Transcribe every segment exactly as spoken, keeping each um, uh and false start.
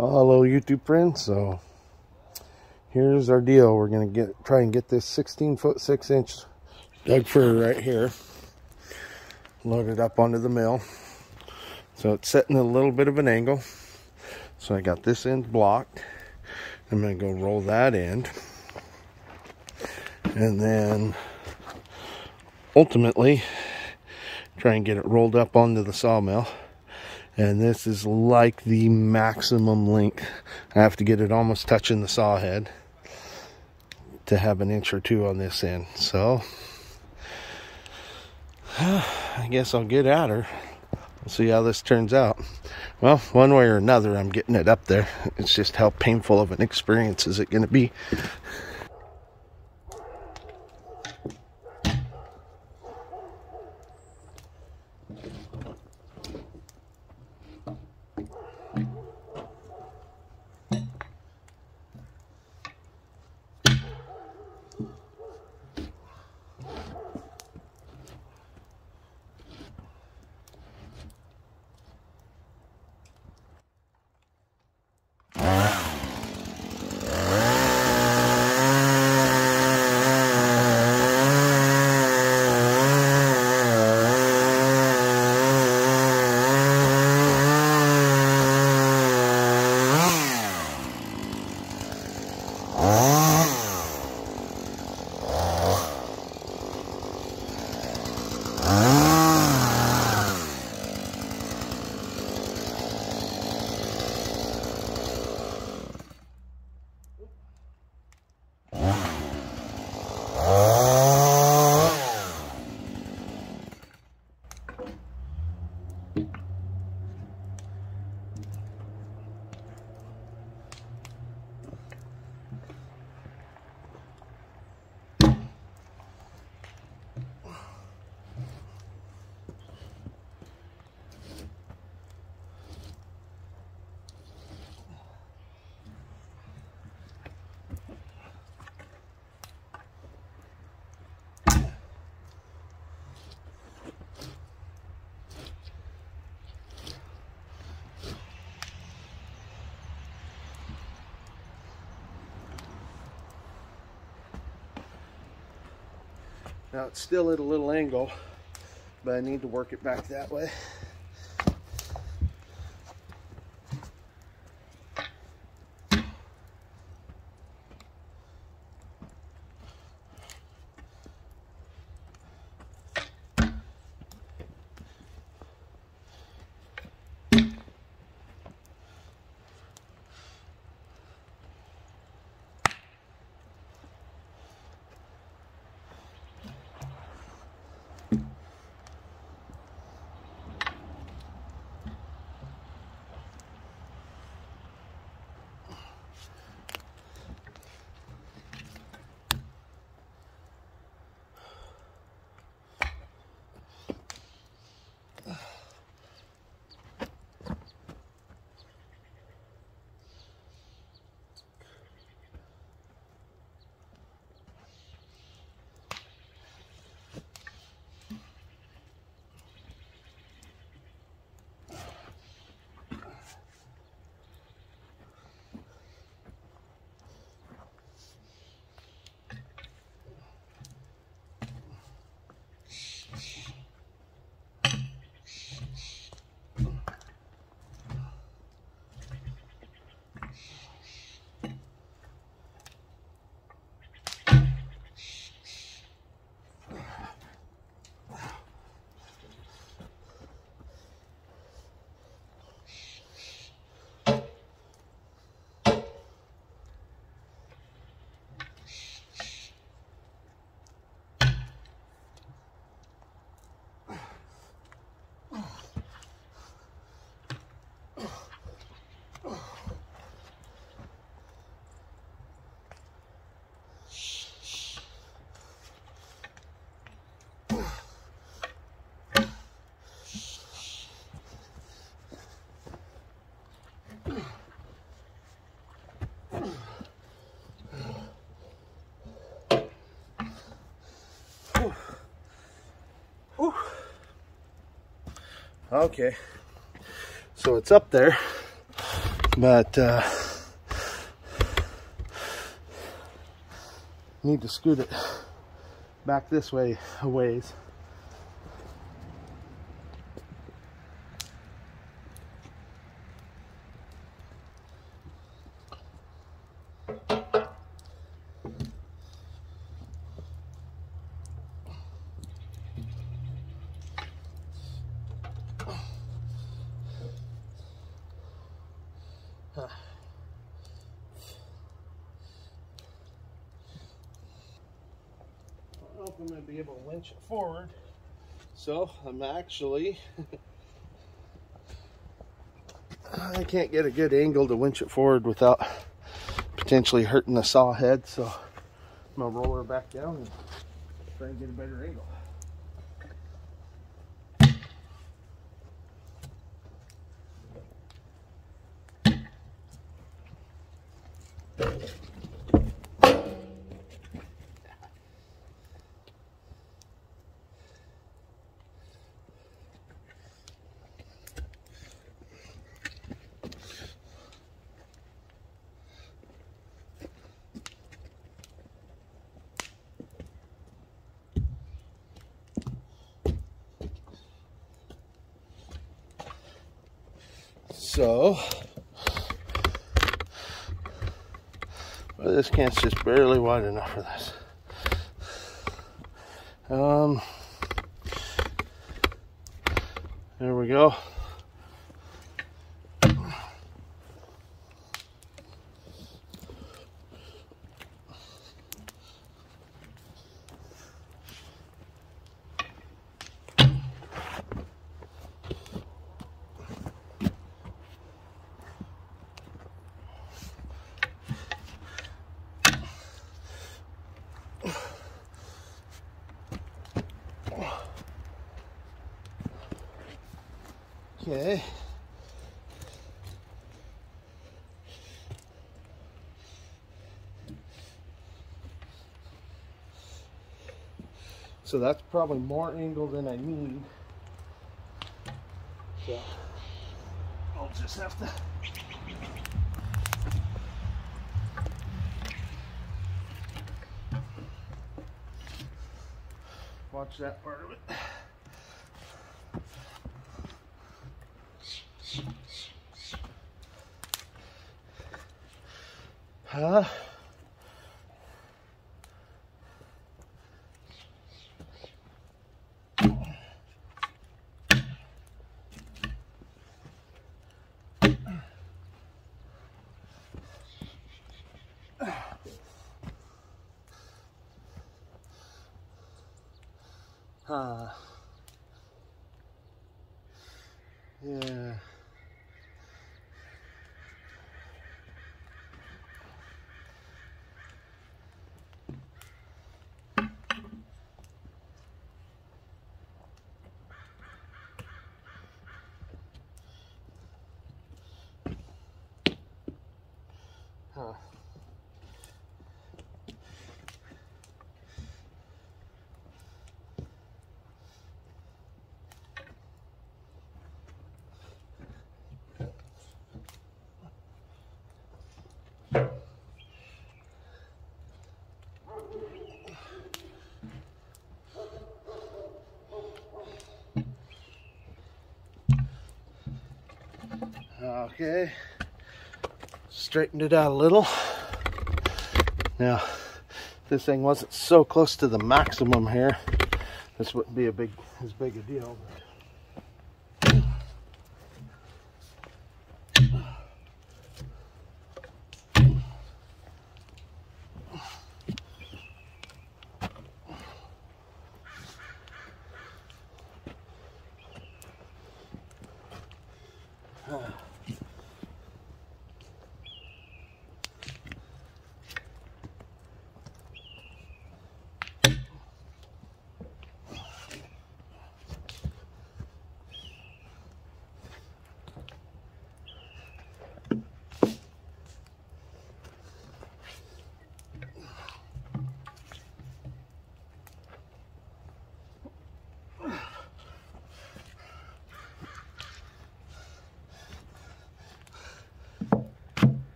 Hello YouTube friends. So here's our deal. We're gonna get try and get this sixteen foot six inch Doug Fir right here loaded up onto the mill. So it's setting a little bit of an angle. So I got this end blocked. I'm gonna go roll that end, and then ultimately try and get it rolled up onto the sawmill. And this is like the maximum length. I have to get it almost touching the saw head to have an inch or two on this end. So I guess I'll get at her and see how this turns out. Well, one way or another, I'm getting it up there. It's just how painful of an experience is it going to be. Now it's still at a little angle, but I need to work it back that way. Okay, so it's up there. But uh, need to scoot it back this way a ways. I'm going to be able to winch it forward, so I'm actually I can't get a good angle to winch it forward without potentially hurting the saw head, so I'm going to roll her back down and try and get a better angle. So, well, this can's just barely wide enough for this. Um, there we go. Okay. So that's probably more angle than I need. So I'll just have to watch that part of it. Huh? Huh. Yeah. Huh. Okay. Straightened it out a little. Now, if this thing wasn't so close to the maximum here, this wouldn't be a big as big a deal. Huh.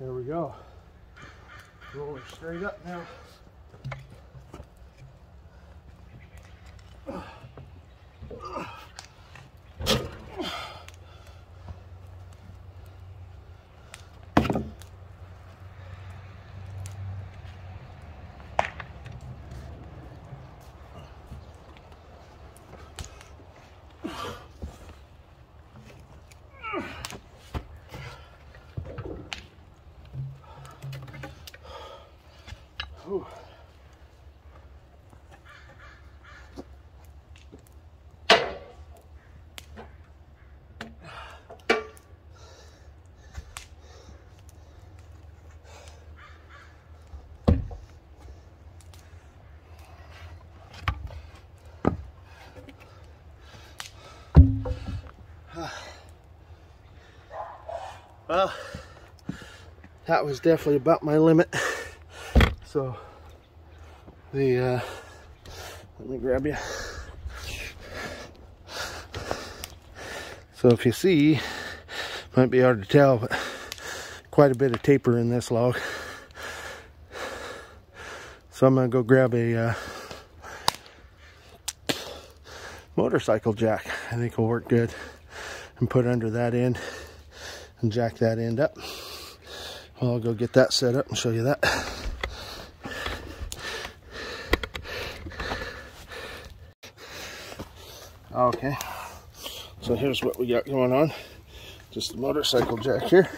There we go. Roll it straight up now. Ooh. Well, that was definitely about my limit. So the uh, let me grab you. So if you see, might be hard to tell, but quite a bit of taper in this log. So I'm gonna go grab a uh, motorcycle jack. I think will work good, and put under that end and jack that end up. Well, I'll go get that set up and show you that. Okay, so here's what we got going on. Just a motorcycle jack here.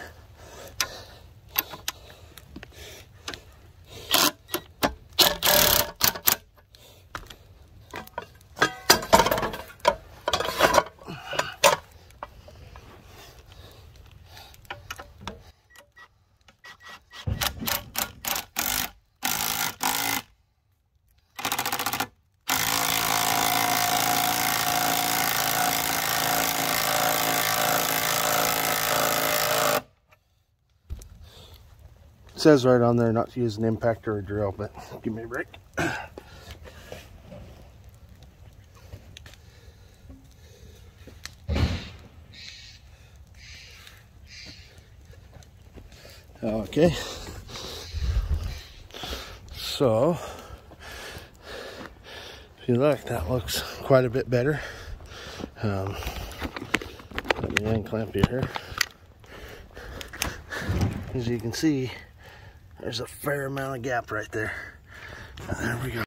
It says right on there not to use an impact or a drill, but give me a break. Okay. So, if you look, that looks quite a bit better. Um, let me unclamp you here. As you can see, there's a fair amount of gap right there. There we go.